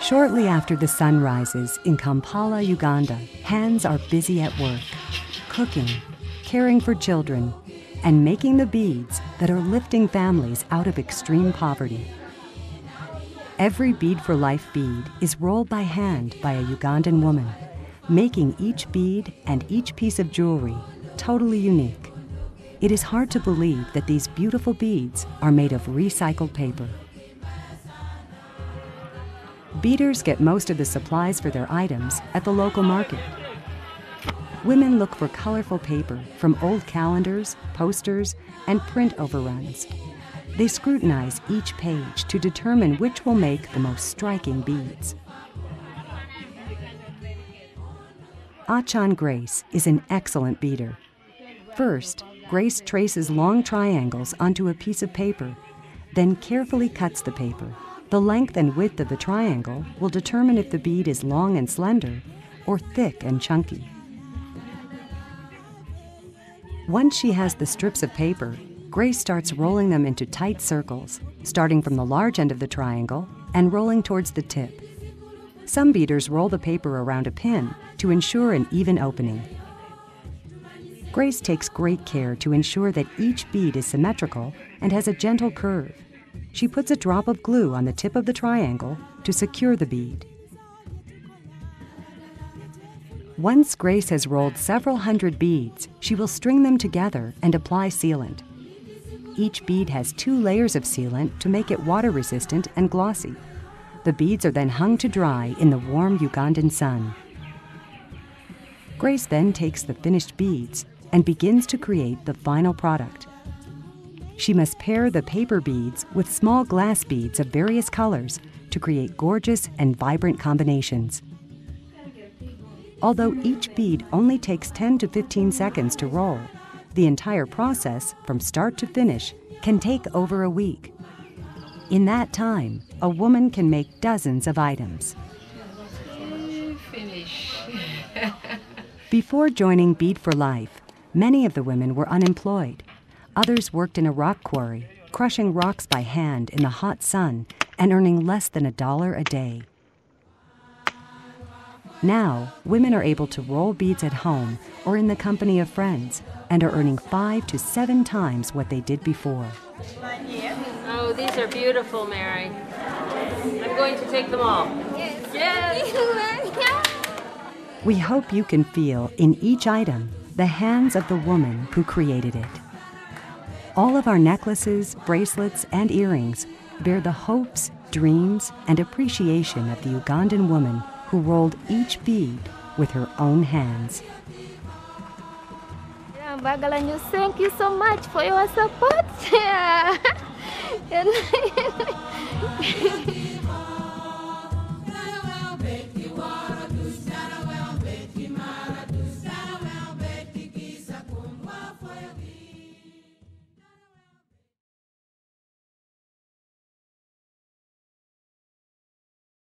Shortly after the sun rises in Kampala, Uganda, hands are busy at work, cooking, caring for children, and making the beads that are lifting families out of extreme poverty. Every Bead for Life bead is rolled by hand by a Ugandan woman, making each bead and each piece of jewelry totally unique. It is hard to believe that these beautiful beads are made of recycled paper. Beaders get most of the supplies for their items at the local market. Women look for colorful paper from old calendars, posters, and print overruns. They scrutinize each page to determine which will make the most striking beads. Achan Grace is an excellent beader. First, Grace traces long triangles onto a piece of paper, then carefully cuts the paper. The length and width of the triangle will determine if the bead is long and slender or thick and chunky. Once she has the strips of paper, Grace starts rolling them into tight circles, starting from the large end of the triangle and rolling towards the tip. Some beaders roll the paper around a pin to ensure an even opening. Grace takes great care to ensure that each bead is symmetrical and has a gentle curve. She puts a drop of glue on the tip of the triangle to secure the bead. Once Grace has rolled several hundred beads, she will string them together and apply sealant. Each bead has 2 layers of sealant to make it water-resistant and glossy. The beads are then hung to dry in the warm Ugandan sun. Grace then takes the finished beads and begins to create the final product. She must pair the paper beads with small glass beads of various colors to create gorgeous and vibrant combinations. Although each bead only takes 10 to 15 seconds to roll, the entire process, from start to finish, can take over a week. In that time, a woman can make dozens of items. Before joining Bead for Life, many of the women were unemployed. Others worked in a rock quarry, crushing rocks by hand in the hot sun and earning less than $1 a day. Now, women are able to roll beads at home or in the company of friends and are earning 5 to 7 times what they did before. Oh, these are beautiful, Mary. I'm going to take them all. Yes. Yes. We hope you can feel in each item the hands of the woman who created it. All of our necklaces, bracelets, and earrings bear the hopes, dreams, and appreciation of the Ugandan woman who rolled each bead with her own hands. Thank you so much for your support.